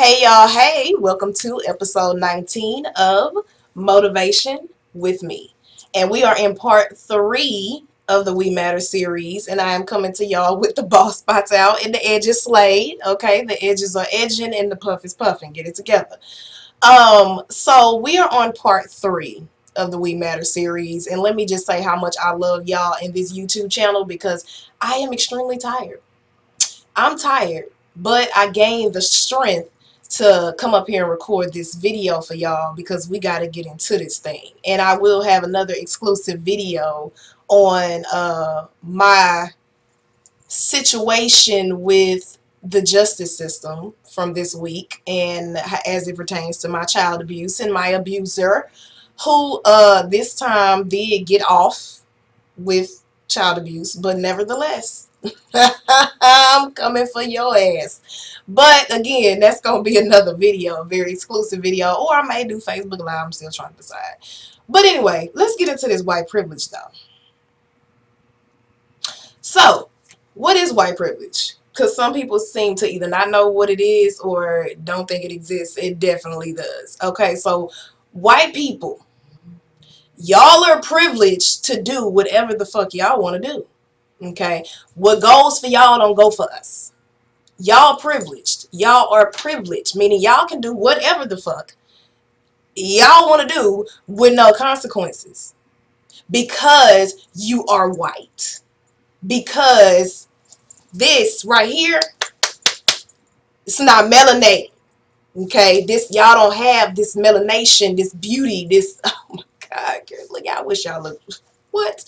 Hey y'all, hey, welcome to episode 19 of Motivation with me. And we are in part 3 of the We Matter series, and I am coming to y'all with the ball spots out and the edges slayed. Okay, the edges are edging and the puff is puffing. Get it together. So we are on part 3 of the We Matter series, and let me just say how much I love y'all in this YouTube channel because I am extremely tired. I'm tired, but I gained the strength to come up here and record this video for y'all because we got to get into this thing. And I will have another exclusive video on my situation with the justice system from this week and as it pertains to my child abuse and my abuser, who this time did get off with child abuse, but nevertheless I'm coming for your ass. But again, that's going to be another video, a very exclusive video, or I may do Facebook Live. I'm still trying to decide. But anyway, let's get into this white privilege though. So, what is white privilege? Because some people seem to either not know what it is or don't think it exists. It definitely does. Okay, so white people, y'all are privileged to do whatever the fuck y'all want to do. Okay, what goes for y'all don't go for us. Y'all privileged. Y'all are privileged, meaning y'all can do whatever the fuck y'all want to do with no consequences because you are white. Because this right here, it's not melanated. Okay, this, y'all don't have this melanation, this beauty, this, oh my God, look, I wish y'all looked. What?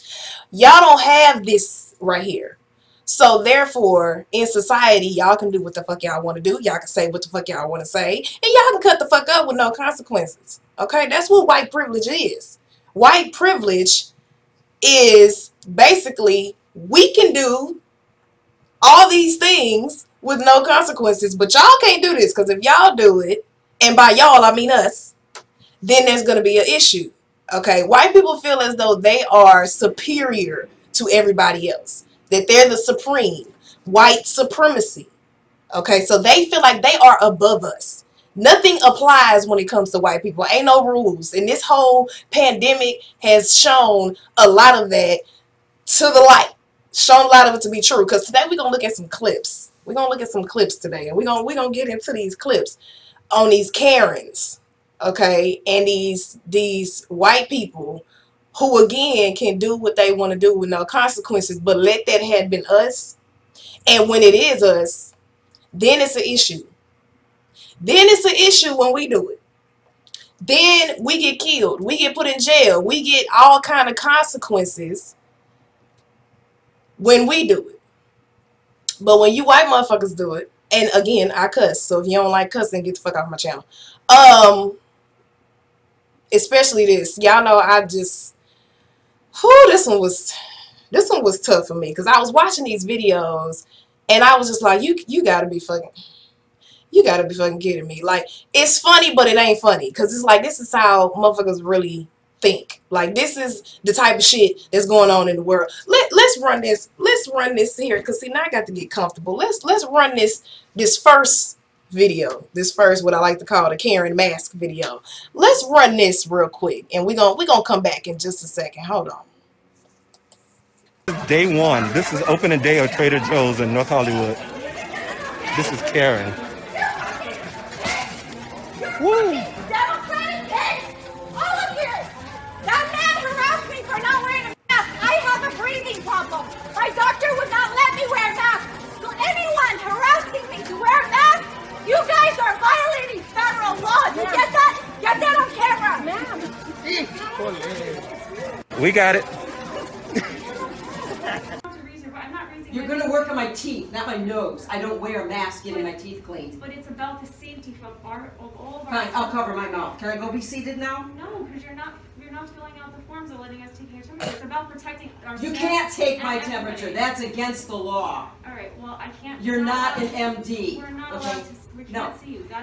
Y'all don't have this right here. So therefore, in society, y'all can do what the fuck y'all want to do. Y'all can say what the fuck y'all want to say. And y'all can cut the fuck up with no consequences. Okay? That's what white privilege is. White privilege is basically we can do all these things with no consequences. But y'all can't do this because if y'all do it, and by y'all I mean us, then there's going to be an issue. Okay, white people feel as though they are superior to everybody else, that they're the supreme, white supremacy. Okay, so they feel like they are above us. Nothing applies when it comes to white people. Ain't no rules. And this whole pandemic has shown a lot of that to the light, shown a lot of it to be true. Because today we're going to look at some clips. We're going to look at some clips today. And we're going to get into these clips on these Karens. Okay, and these white people who, again, can do what they want to do with no consequences, but let that have been us. And when it is us, then it's an issue. Then it's an issue when we do it. Then we get killed. We get put in jail. We get all kind of consequences when we do it. But when you white motherfuckers do it, and again, I cuss. So if you don't like cussing, get the fuck off my channel. Especially this, y'all know I just, whoo, this one was tough for me because I was watching these videos and I was just like, you gotta be fucking kidding me. Like, it's funny, but it ain't funny because it's like, this is how motherfuckers really think. Like, this is the type of shit that's going on in the world. Let's run this here because see, now I got to get comfortable. Let's run this first video, this first, what I like to call the Karen mask video. Let's run this real quick and we're gonna come back in just a second. Hold on. Day 1, this is opening day of Trader Joe's in North Hollywood. This is Karen. Woo! Democratic pigs, all of you! That man harassed me for not wearing a mask. I have a breathing problem. My doctor would not let me wear a mask. So anyone harassing me to wear a mask, you guys are violating federal law. Get that on camera. Ma'am. We got it. You're going to work on my teeth, not my nose. I don't wear a mask getting my teeth cleaned. But it's about the safety of all of our... Fine, I'll cover my mouth. Can I go be seated now? No, because you're not filling out the forms or letting us take your temperature. It's about protecting our... You can't take my temperature. That's against the law. All right, well, I can't... You're not an MD. We're not allowed to... No,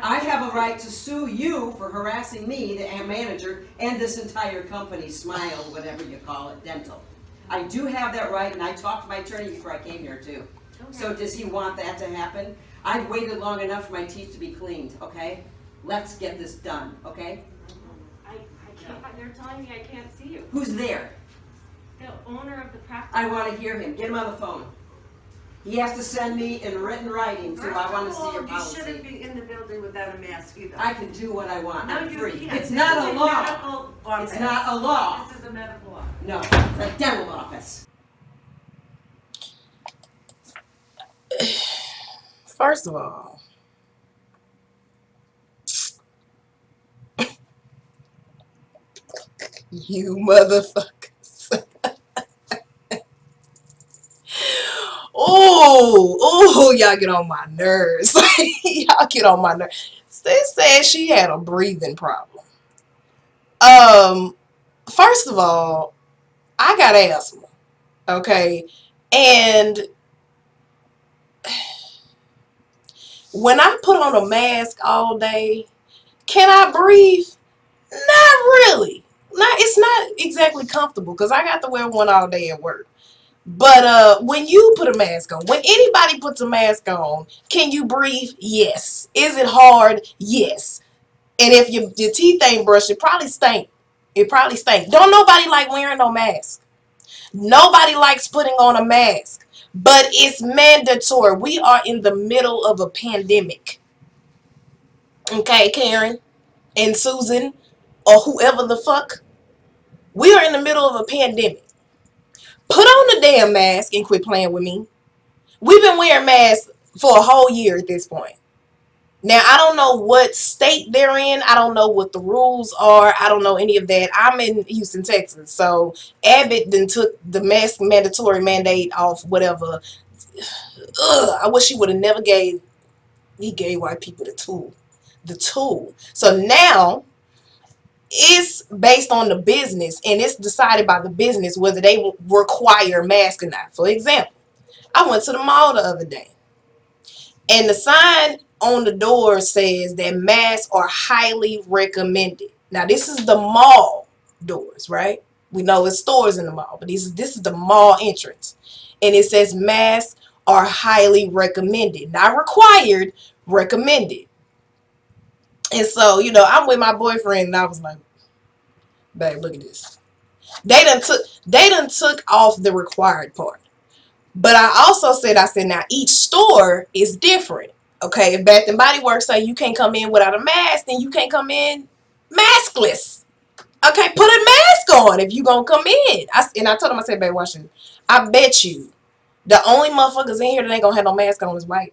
I have a right to sue you for harassing me, the manager, and this entire company, Smile, whatever you call it, Dental. I do have that right, and I talked to my attorney before I came here, too. Okay. So does he want that to happen? I've waited long enough for my teeth to be cleaned, okay? Let's get this done, okay? I can't, they're telling me I can't see you. Who's there? The owner of the practice. I want to hear him. Get him on the phone. He has to send me in written writing, so I want to see your policy. You shouldn't be in the building without a mask either. I can do what I want. No, I'm free. Can't. It's not a law. It's not a law. This is a medical law. No, it's a dental office. First of all, you motherfuckers. Oh, y'all get on my nerves. Y'all get on my nerves. Sis said she had a breathing problem. First of all, I got asthma, okay? And when I put on a mask all day, can I breathe? Not really. It's not exactly comfortable because I got to wear one all day at work. But when you put a mask on, when anybody puts a mask on, can you breathe? Yes. Is it hard? Yes. And if your teeth ain't brushed, it probably stink. It probably stink. Don't nobody like wearing no mask. Nobody likes putting on a mask. But it's mandatory. We are in the middle of a pandemic. Okay, Karen and Susan or whoever the fuck. We are in the middle of a pandemic. Put on the damn mask and quit playing with me. We've been wearing masks for a whole year at this point. Now, I don't know what state they're in. I don't know what the rules are. I don't know any of that. I'm in Houston, Texas. So Abbott then took the mask mandatory mandate off whatever. Ugh, I wish he would have never gave. He gave white people the tool. The tool. So now it's based on the business and it's decided by the business whether they require masks or not. For example, I went to the mall the other day and the sign on the door says that masks are highly recommended. Now this is the mall doors, right? We know it's stores in the mall, but this is the mall entrance. And it says masks are highly recommended. Not required, recommended. And so, you know, I'm with my boyfriend and I was like, babe, look at this. They done took off the required part. But I also said, now each store is different. Okay, if Bath and Body Works say you can't come in without a mask, then you can't come in maskless. Okay, put a mask on if you gonna come in. And I told him, I said, babe, watch it. I bet you the only motherfuckers in here that ain't gonna have no mask on is white.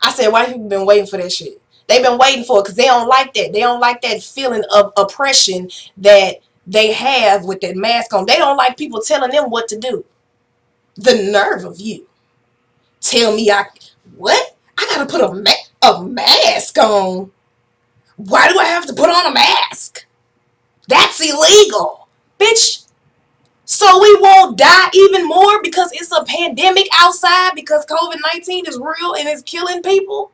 I said, white people been waiting for that shit. They've been waiting for it because they don't like that. They don't like that feeling of oppression that they have with that mask on. They don't like people telling them what to do. The nerve of you. Tell me what? I gotta put a mask on. Why do I have to put on a mask? That's illegal, bitch. So we won't die even more because it's a pandemic outside, because COVID-19 is real and it's killing people.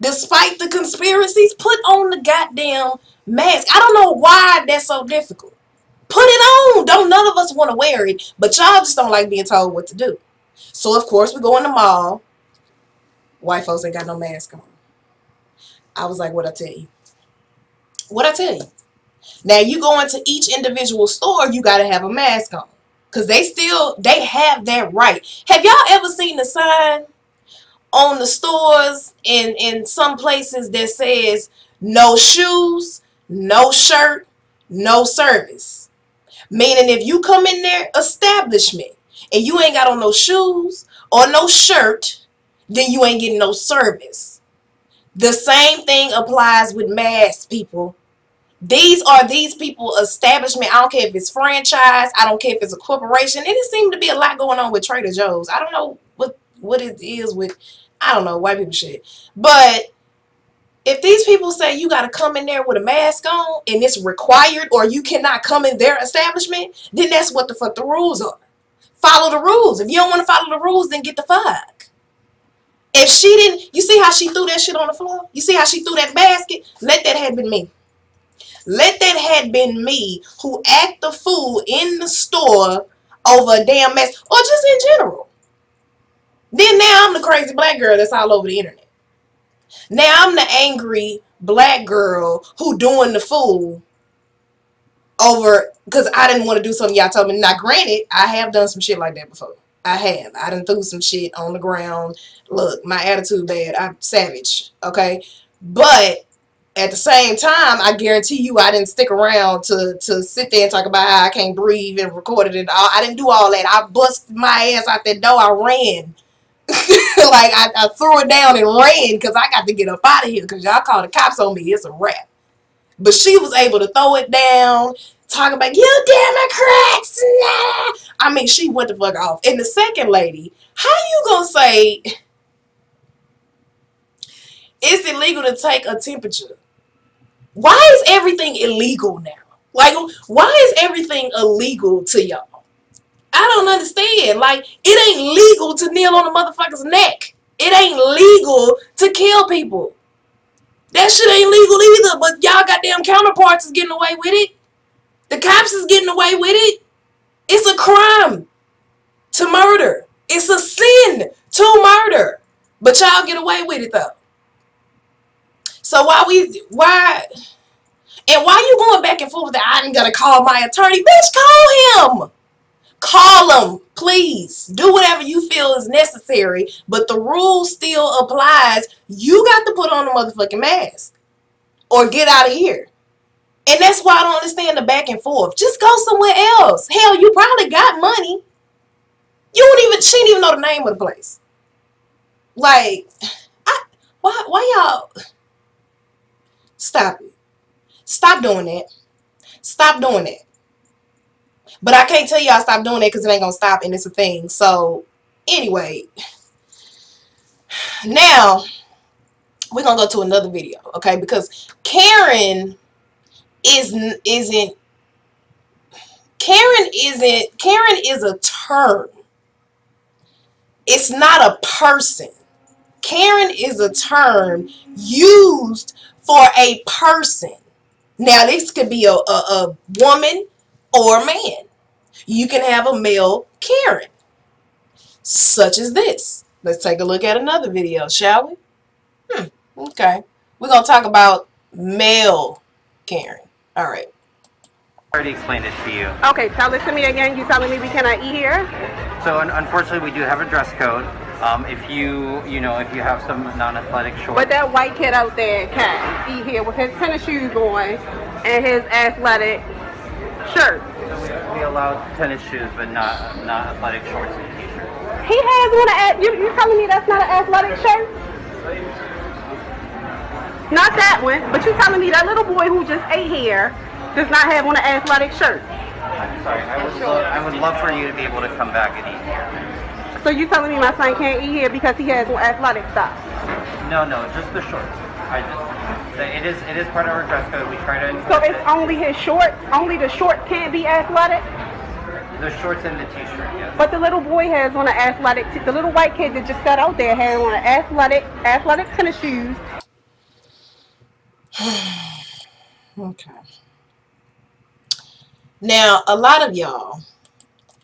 Despite the conspiracies, put on the goddamn mask. I don't know why that's so difficult. Put it on. Don't none of us want to wear it, but y'all just don't like being told what to do. So of course we go in the mall. White folks ain't got no mask on. I was like, what I tell you? What I tell you? Now you go into each individual store, you gotta have a mask on. Cause they have that right. Have y'all ever seen the sign on the stores and in some places that says no shoes, no shirt, no service? Meaning if you come in their establishment and you ain't got on no shoes or no shirt, then you ain't getting no service. The same thing applies with masks, people. These are these people's establishment. I don't care if it's franchise. I don't care if it's a corporation. And it seemed to be a lot going on with Trader Joe's. I don't know what it is with, I don't know, white people shit. But if these people say you got to come in there with a mask on and it's required or you cannot come in their establishment, then that's what the fuck the rules are. Follow the rules. If you don't want to follow the rules, then get the fuck. If she didn't, you see how she threw that shit on the floor? You see how she threw that basket? Let that had been me. Let that had been me who act the fool in the store over a damn mess or just in general. Then now I'm the crazy black girl that's all over the internet. Now I'm the angry black girl who doing the fool over because I didn't want to do something y'all told me. Now granted, I have done some shit like that before. I have. I done threw some shit on the ground. Look, my attitude bad. I'm savage, okay? But at the same time, I guarantee you I didn't stick around to sit there and talk about how I can't breathe and record it and all. I didn't do all that. I busted my ass out that door. I ran. Like, I threw it down and ran because I got to get up out of here because y'all call the cops on me. It's a wrap. But she was able to throw it down, talk about, you Democrats, nah. I mean, she went the fuck off. And the second lady, how you gonna say it's illegal to take a temperature? Why is everything illegal now? Like, why is everything illegal to y'all? I don't understand. Like, it ain't legal to kneel on a motherfucker's neck. It ain't legal to kill people. That shit ain't legal either, but y'all goddamn counterparts is getting away with it. The cops is getting away with it. It's a crime to murder. It's a sin to murder. But y'all get away with it, though. So why you going back and forth with that? I ain't gonna call my attorney. Bitch, call him. Call him, please. Do whatever you feel is necessary, but the rule still applies. You got to put on the motherfucking mask or get out of here. And that's why I don't understand the back and forth. Just go somewhere else. Hell, you probably got money. She didn't even know the name of the place. Like, why y'all? Stop it. Stop doing that. Stop doing that. But I can't tell y'all stop doing that because it ain't going to stop and it's a thing. So, anyway. Now, we're going to go to another video, okay? Because Karen is a term. It's not a person. Karen is a term used for a person. Now, this could be a woman or a man. You can have a male Karen, such as this. Let's take a look at another video, shall we? Okay. We're going to talk about male Karen. All right. I already explained it to you. Okay, tell it to me again. You telling me we cannot eat here? So, unfortunately, we do have a dress code. If you have some non-athletic shorts. But that white kid out there can't eat here with his tennis shoes on and his athletic shirt. So we allow tennis shoes, but not athletic shorts and t-shirts. He has one. You telling me that's not an athletic shirt? Not that one. But you telling me that little boy who just ate here does not have on an athletic shirt? I'm sorry. I would love for you to be able to come back and eat here. So you telling me my son can't eat here because he has on athletic stuff? No, just the shorts. It is part of our dress code. We try to. So it's only his shorts? Only the shorts can't be athletic? The shorts and the t-shirt, yes. But the little boy has on an athletic, the little white kid that just got out there had on an athletic tennis shoes. Okay. Now, a lot of y'all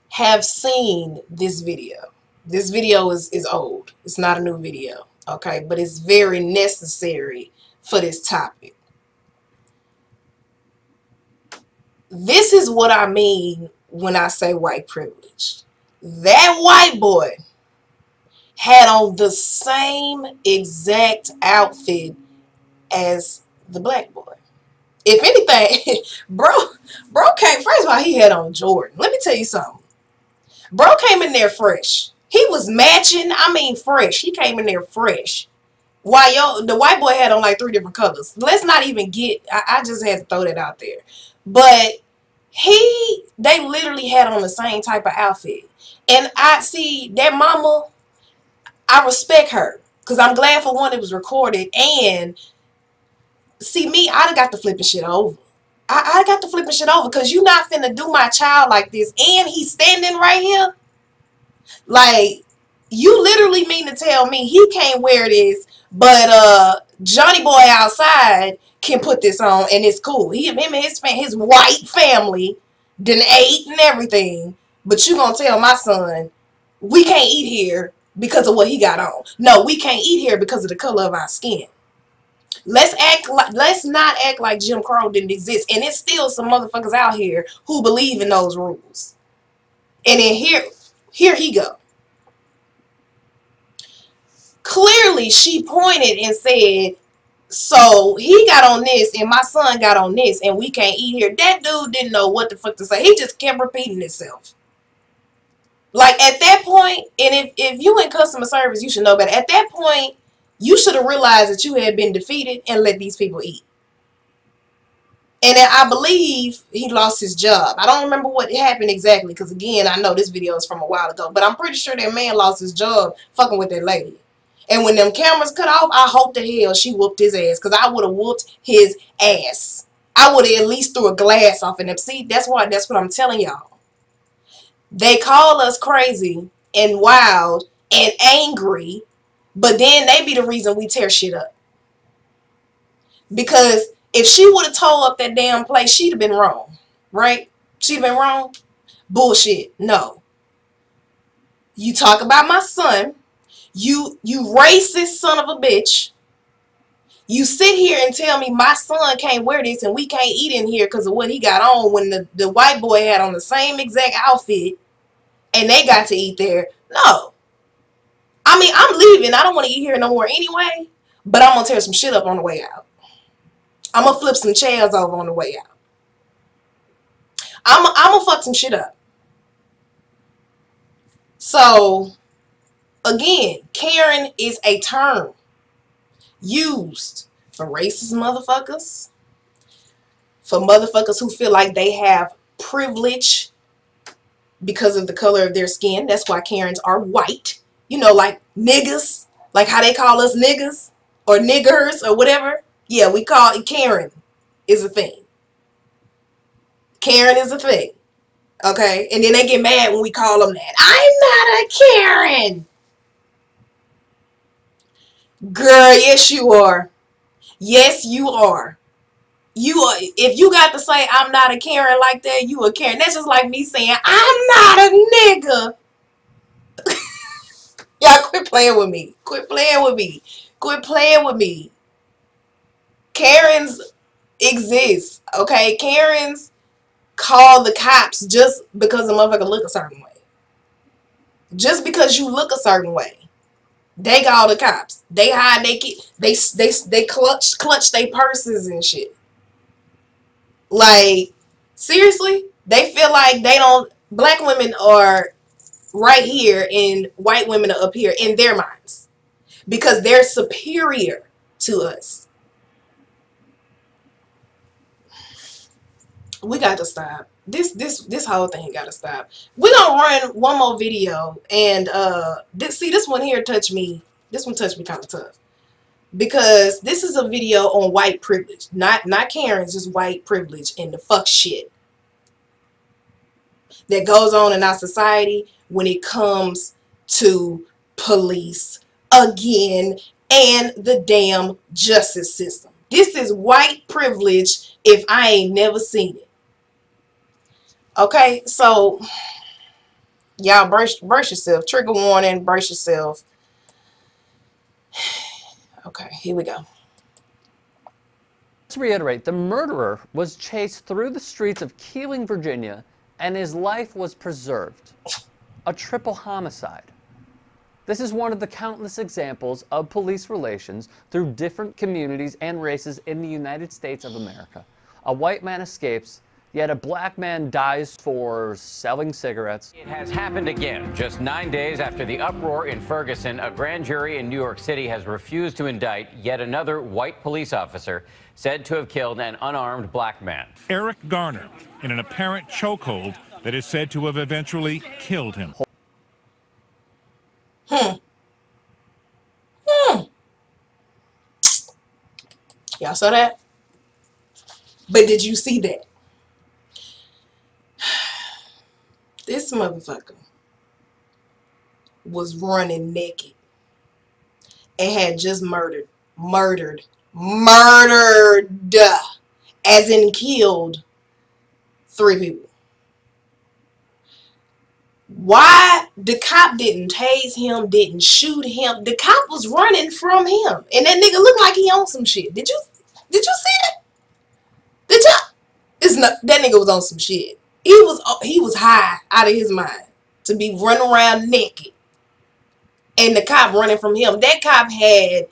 have seen this video. This video is old. It's not a new video, okay? But it's very necessary for this topic. This is what I mean when I say white privilege. That white boy had on the same exact outfit as the black boy. If anything, bro came, first of all, he had on Jordan. Let me tell you something. Bro came in there fresh. He was matching, I mean fresh. He came in there fresh. Why the white boy had on like 3 different colors. Let's not even get, I just had to throw that out there. But they literally had on the same type of outfit. And I see that mama, I respect her. Because I'm glad for one it was recorded. And see me, I got to flipping shit over. I got to flipping shit over because you not finna do my child like this. And he's standing right here. Like, you literally mean to tell me he can't wear this, but Johnny Boy outside can put this on and it's cool. Him and his white family done ate and everything, but you gonna tell my son we can't eat here because of what he got on. No, we can't eat here because of the color of our skin. Let's not act like Jim Crow didn't exist. And it's still some motherfuckers out here who believe in those rules. And then here he go. Clearly, she pointed and said, so he got on this and my son got on this and we can't eat here. That dude didn't know what the fuck to say. He just kept repeating himself. Like, at that point, and if you in customer service, you should know better. At that point, you should have realized that you had been defeated and let these people eat. And then I believe he lost his job. I don't remember what happened exactly because, again, I know this video is from a while ago. But I'm pretty sure that man lost his job fucking with that lady. And when them cameras cut off, I hope to hell she whooped his ass, because I would have whooped his ass. I would have at least threw a glass off in them. See, that's what I'm telling y'all. They call us crazy and wild and angry, but then they be the reason we tear shit up. Because if she would have tore up that damn place, she'd have been wrong. Right? She'd been wrong? Bullshit. No. You talk about my son. You racist son of a bitch. You sit here and tell me my son can't wear this and we can't eat in here because of what he got on, when the white boy had on the same exact outfit and they got to eat there. No. I mean, I'm leaving. I don't want to eat here no more anyway, but I'm going to tear some shit up on the way out. I'm going to flip some chairs over on the way out. I'm going to fuck some shit up. So, again, Karen is a term used for racist motherfuckers, for motherfuckers who feel like they have privilege because of the color of their skin. That's why Karens are white. You know, like niggas, like how they call us niggas or niggers or whatever. Yeah, we call it, Karen is a thing. Karen is a thing. Okay? And then they get mad when we call them that. I'm not a Karen. Girl, yes you are. Yes you are. You are. If you got to say I'm not a Karen like that, you a Karen. That's just like me saying I'm not a nigga. Y'all quit playing with me. Quit playing with me. Quit playing with me. Karens exist, okay? Karens call the cops just because a motherfucker look a certain way. Just because you look a certain way. They got all the cops. They hide their kids. They clutch their purses and shit. Like, seriously? They feel like they don't, black women are right here and white women are up here in their minds. Because they're superior to us. We got to stop. This whole thing gotta stop. We're gonna run one more video, and this one here touched me. This one touched me kind of tough, because this is a video on white privilege, not Karen's, just white privilege and the fuck shit that goes on in our society when it comes to police again and the damn justice system. This is white privilege if I ain't never seen it. Okay, so y'all brace yourself. Trigger warning, brace yourself. Okay, here we go. Let's reiterate, the murderer was chased through the streets of Keeling, Virginia, and his life was preserved. A triple homicide. This is one of the countless examples of police relations through different communities and races in the United States of America. A white man escapes, yet a black man dies for selling cigarettes. It has happened again. Just 9 days after the uproar in Ferguson, a grand jury in New York City has refused to indict yet another white police officer said to have killed an unarmed black man. Eric Garner, in an apparent chokehold that is said to have eventually killed him. Y'all saw that? But did you see that? This motherfucker was running naked and had just murdered, as in killed, 3 people. Why the cop didn't tase him, didn't shoot him? The cop was running from him, and that nigga looked like he on some shit. Did you see that? Did y'all? It's not that nigga was on some shit. He was high out of his mind to be running around naked, and the cop running from him. That cop had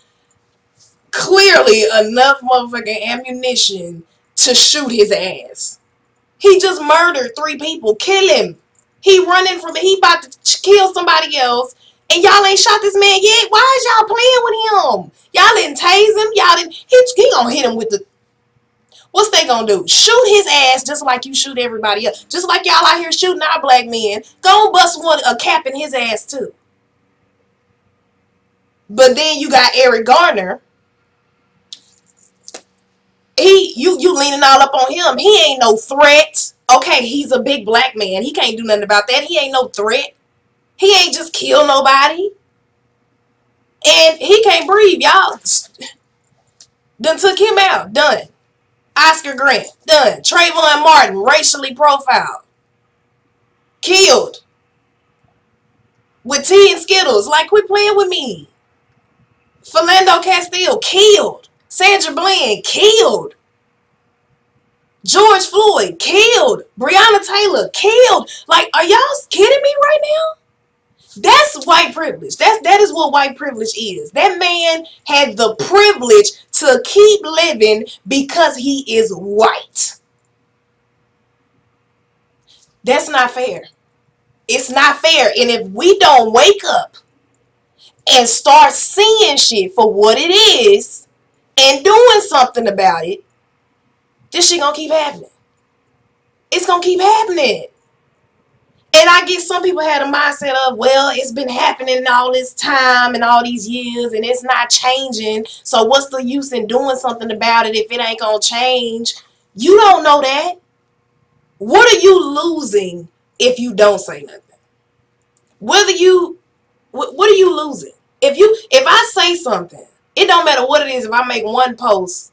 clearly enough motherfucking ammunition to shoot his ass. He just murdered 3 people. Kill him. He running from it. He about to kill somebody else. And y'all ain't shot this man yet? Why is y'all playing with him? Y'all didn't tase him. Y'all didn't. He gonna hit him with the... What's they gonna do? Shoot his ass just like you shoot everybody else. Just like y'all out here shooting our black men. Go bust a cap in his ass too. But then you got Eric Garner. You leaning all up on him. He ain't no threat. Okay, he's a big black man. He can't do nothing about that. He ain't no threat. He ain't just kill nobody. And he can't breathe, y'all. Done took him out. Done. Oscar Grant. Done. Trayvon Martin, racially profiled. Killed. With tea and Skittles. Like, quit playing with me. Philando Castile, killed. Sandra Bland, killed. George Floyd, killed. Breonna Taylor, killed. Like, are y'all kidding me right now? That's white privilege. That is what white privilege is. That man had the privilege to keep living because he is white. That's not fair. It's not fair. And if we don't wake up and start seeing shit for what it is and doing something about it, this shit gonna keep happening. It's gonna keep happening. And I get some people had a mindset of, well, it's been happening all this time and all these years and it's not changing. So what's the use in doing something about it if it ain't gonna change? You don't know that. What are you losing if you don't say nothing? What are you losing? If I say something, it don't matter what it is, if I make one post,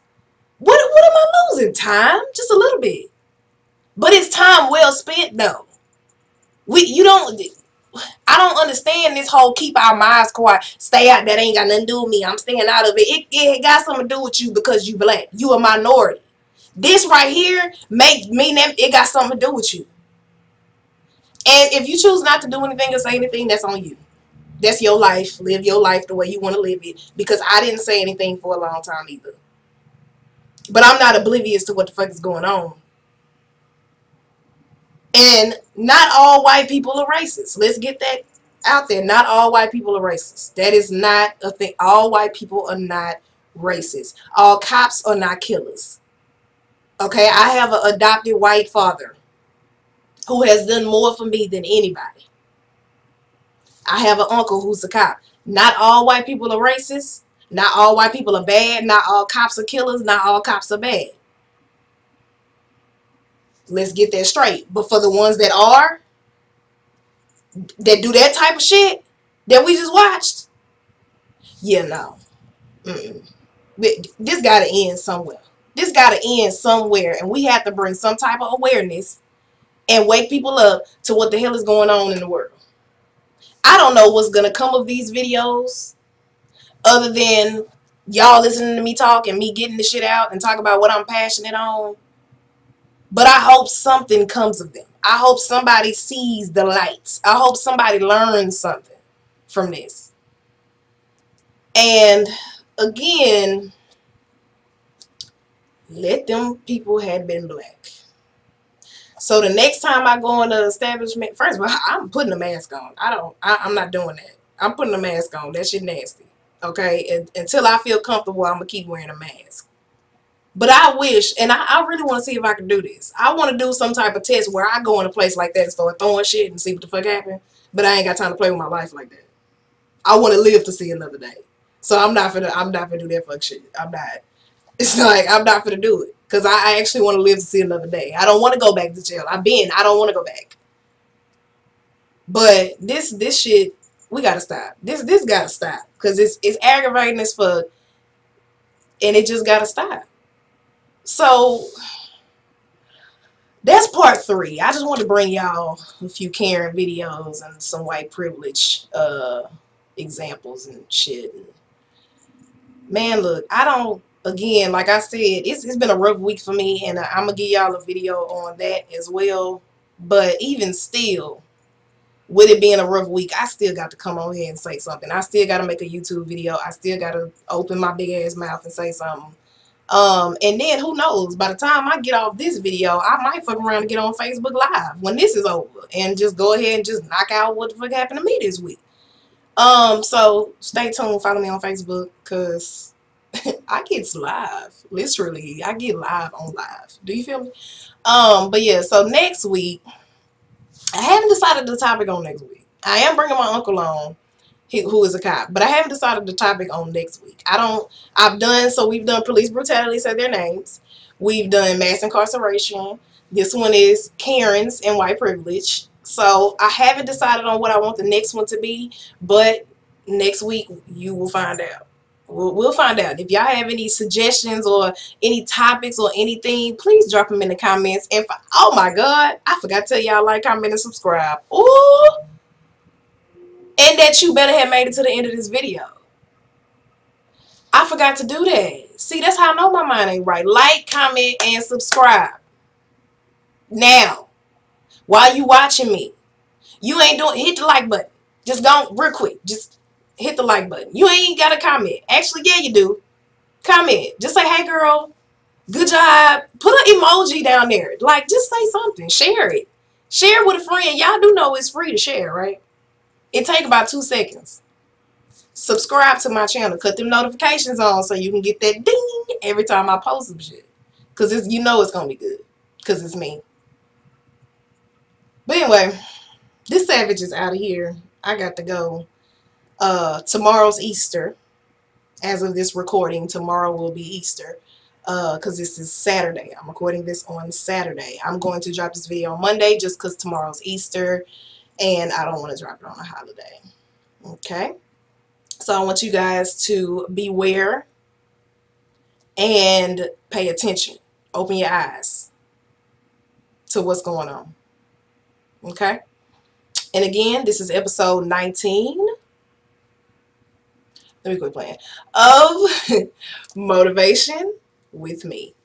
what am I losing? Time? Just a little bit. But it's time well spent though. I don't understand this whole keep our minds quiet, stay out, that ain't got nothing to do with me, I'm staying out of it. It got something to do with you because you black. You a minority. This right here make me, it got something to do with you. And if you choose not to do anything or say anything, that's on you. That's your life. Live your life the way you want to live it. Because I didn't say anything for a long time either. But I'm not oblivious to what the fuck is going on. And not all white people are racist. Let's get that out there. Not all white people are racist. That is not a thing. All white people are not racist. All cops are not killers. Okay? I have an adopted white father who has done more for me than anybody. I have an uncle who's a cop. Not all white people are racist. Not all white people are bad. Not all cops are killers. Not all cops are bad. Let's get that straight. But for the ones that are, that do that type of shit that we just watched, yeah, no. This got to end somewhere. This got to end somewhere. And we have to bring some type of awareness and wake people up to what the hell is going on in the world. I don't know what's going to come of these videos other than y'all listening to me talk and me getting the shit out and talk about what I'm passionate on. But I hope something comes of them. I hope somebody sees the light. I hope somebody learns something from this. And again, let them people have been black. So the next time I go in the establishment, first of all, I'm putting a mask on. I'm not doing that. I'm putting a mask on. That shit nasty. Okay? And until I feel comfortable, I'm going to keep wearing a mask. But I wish, and I really want to see if I can do this. I want to do some type of test where I go in a place like that and start throwing shit and see what the fuck happened. But I ain't got time to play with my life like that. I want to live to see another day. So I'm not gonna do that fuck shit. I'm not. It's like, I'm not gonna do it. Because I actually want to live to see another day. I don't want to go back to jail. I don't want to go back. But this shit, we got to stop. This got to stop. Because it's aggravating as fuck. And it just got to stop. So, That's part three. I just wanted to bring y'all a few Karen videos and some white privilege examples and shit. Man, look, I don't, again, like I said, it's been a rough week for me, and I'm going to give y'all a video on that as well. But even still, with it being a rough week, I still got to come on here and say something. I still got to make a YouTube video. I still got to open my big ass mouth and say something. And then who knows, by the time I get off this video, I might fuck around and get on Facebook Live when this is over and just go ahead and just knock out what the fuck happened to me this week. So stay tuned, follow me on Facebook, cause I get live, literally, I get live on live. Do you feel me? But yeah, so next week, I haven't decided the topic on next week. I am bringing my uncle on, who is a cop, but I haven't decided the topic on next week. We've done police brutality, said their names. We've done mass incarceration. This one is Karens and white privilege. So I haven't decided on what I want the next one to be, but next week you will find out. We'll find out. If y'all have any suggestions or any topics or anything, please drop them in the comments. And oh my God, I forgot to tell y'all, like, comment, and subscribe. Ooh. And that you better have made it to the end of this video. I forgot to do that. See, that's how I know my mind ain't right. Like, comment, and subscribe. Now, while you watching me, you ain't doing, hit the like button. Just go real quick. Just hit the like button. You ain't got to comment. Actually, yeah, you do. Comment. Just say, hey, girl, good job. Put an emoji down there. Like, just say something. Share it. Share it with a friend. Y'all do know it's free to share, right? It take about 2 seconds. Subscribe to my channel. Cut them notifications on so you can get that ding every time I post some shit. Because you know it's going to be good. Because it's me. But anyway, this savage is out of here. I got to go. Tomorrow's Easter. As of this recording, tomorrow will be Easter. Because this is Saturday. I'm recording this on Saturday. I'm going to drop this video on Monday just because tomorrow's Easter. And I don't want to drop it on a holiday. Okay? So I want you guys to beware and pay attention. Open your eyes to what's going on. Okay? And again, this is episode 19. Let me quit playing. Of Motivation with me.